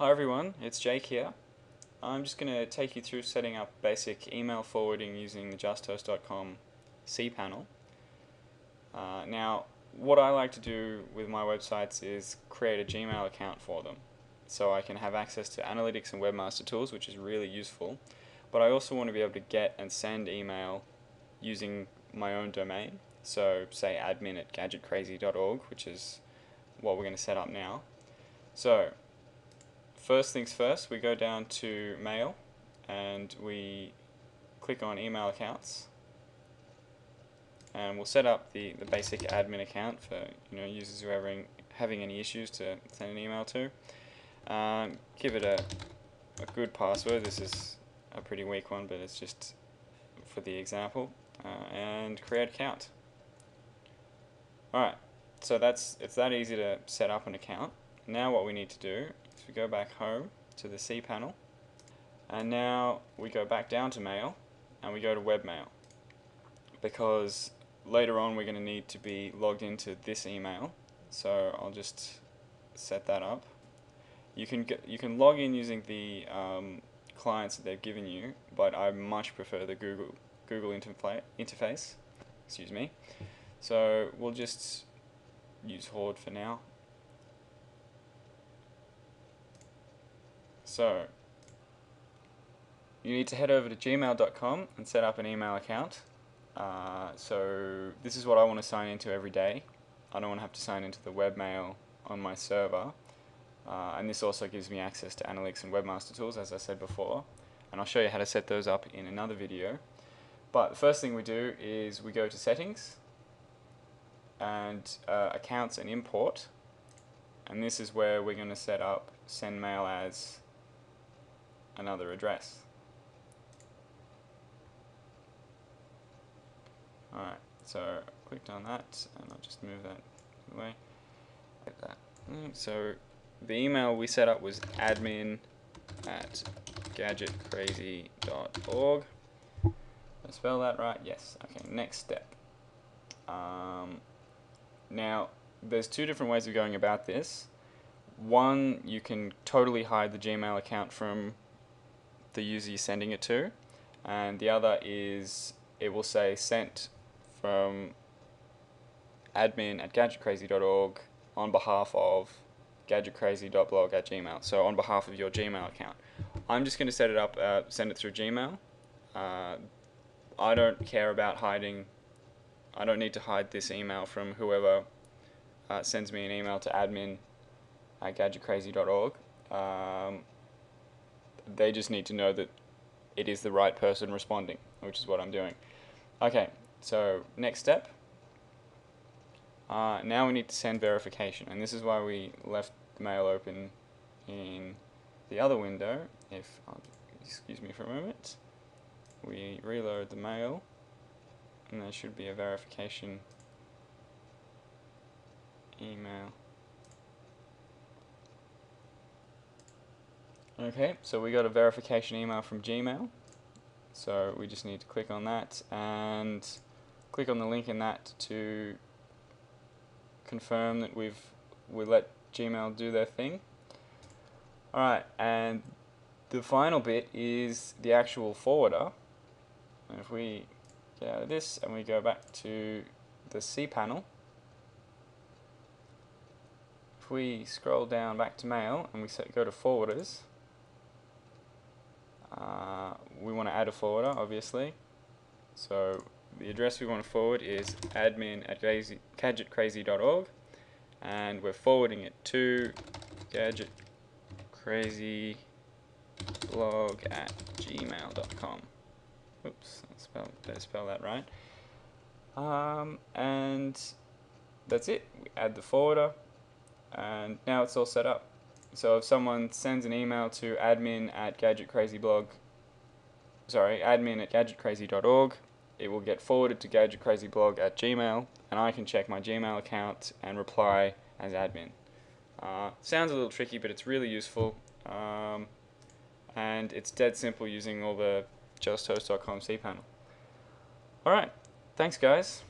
Hi everyone, it's Jake here. I'm just going to take you through setting up basic email forwarding using the justhost.com cPanel. Now, what I like to do with my websites is create a Gmail account for them, so I can have access to analytics and webmaster tools, which is really useful, but I also want to be able to get and send email using my own domain, so say admin at gadgetcrazy.org, which is what we're going to set up now. So first things first, we go down to mail and we click on email accounts, and we'll set up the basic admin account for users who are having any issues to send an email to. Give it a good password. This is a pretty weak one, but it's just for the example, and create account. Alright, so it's that easy to set up an account. Now what we need to do is we go back home to the cPanel, and now we go back down to mail and we go to webmail, because later on we're going to need to be logged into this email, so I'll just set that up. You can log in using the clients that they've given you, but I much prefer the Google interface. Excuse me. So we'll just use Horde for now. So you need to head over to gmail.com and set up an email account. So this is what I want to sign into every day. I don't want to have to sign into the webmail on my server. And this also gives me access to analytics and webmaster tools, as I said before, and I'll show you how to set those up in another video. But the first thing we do is we go to settings and accounts and import, and this is where we're going to set up send mail as another address. Alright, so I clicked on that and I'll just move that away. Like that. So the email we set up was admin at gadgetcrazy.org. Did I spell that right? Yes. Okay, next step. Now, there's two different ways of going about this. One, you can totally hide the Gmail account from the user you're sending it to, and the other is it will say sent from admin at gadgetcrazy.org on behalf of gadgetcrazy.blog at Gmail, so on behalf of your Gmail account. I'm just going to set it up, send it through Gmail. I don't care about hiding. I don't need to hide this email from whoever sends me an email to admin at gadgetcrazy.org. They just need to know that it is the right person responding, which is what I'm doing. Okay, so next step. Now we need to send verification, and this is why we left the mail open in the other window. If excuse me for a moment, we reload the mail, and there should be a verification email. Okay, so we got a verification email from Gmail, so we just need to click on that and click on the link in that to confirm that we let Gmail do their thing. Alright, and the final bit is the actual forwarder. And if we get out of this and we go back to the cPanel, if we scroll down back to mail and we go to forwarders, we want to add a forwarder, obviously. So the address we want to forward is admin at gadgetcrazy.org, and we're forwarding it to gadgetcrazyblog at gmail.com. Oops, better spell that right. And that's it. We add the forwarder, and now it's all set up. So if someone sends an email to admin at gadgetcrazy.org, it will get forwarded to gadgetcrazyblog at Gmail, and I can check my Gmail account and reply as admin. Sounds a little tricky, but it's really useful, and it's dead simple using all the justhost.com cPanel. Alright, thanks guys.